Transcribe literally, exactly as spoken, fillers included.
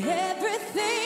Everything